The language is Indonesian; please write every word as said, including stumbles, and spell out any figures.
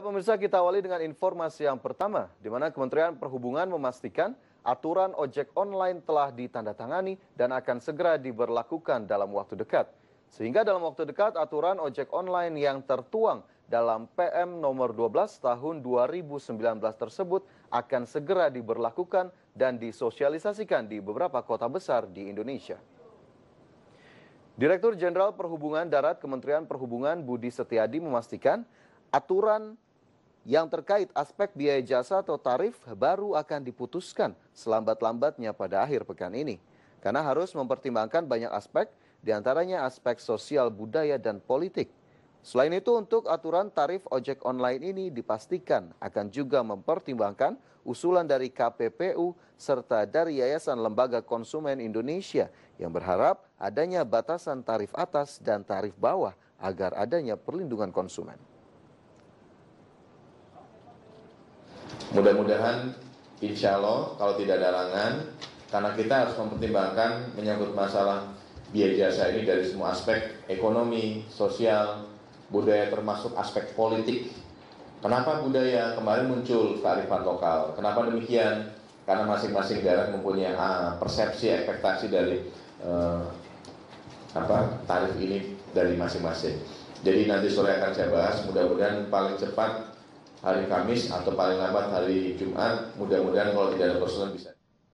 Ya, pemirsa, kita awali dengan informasi yang pertama, di mana Kementerian Perhubungan memastikan aturan ojek online telah ditandatangani dan akan segera diberlakukan dalam waktu dekat. Sehingga dalam waktu dekat, aturan ojek online yang tertuang dalam P M nomor dua belas tahun dua ribu sembilan belas tersebut akan segera diberlakukan dan disosialisasikan di beberapa kota besar di Indonesia. Direktur Jenderal Perhubungan Darat Kementerian Perhubungan Budi Setiadi memastikan aturan yang terkait aspek biaya jasa atau tarif baru akan diputuskan selambat-lambatnya pada akhir pekan ini. Karena harus mempertimbangkan banyak aspek, diantaranya aspek sosial, budaya, dan politik. Selain itu, untuk aturan tarif ojek online ini dipastikan akan juga mempertimbangkan usulan dari K P P U serta dari Yayasan Lembaga Konsumen Indonesia yang berharap adanya batasan tarif atas dan tarif bawah agar adanya perlindungan konsumen. Mudah-mudahan insya Allah kalau tidak ada halangan, karena kita harus mempertimbangkan menyangkut masalah biaya jasa ini dari semua aspek ekonomi, sosial, budaya, termasuk aspek politik. Kenapa budaya? Kemarin muncul kearifan lokal. Kenapa demikian? Karena masing-masing daerah mempunyai ah, persepsi, ekspektasi dari eh, apa, tarif ini dari masing-masing. Jadi nanti sore akan saya bahas, mudah-mudahan paling cepat hari Kamis atau paling lambat hari Jumat, mudah-mudahan kalau tidak ada persoalan bisa.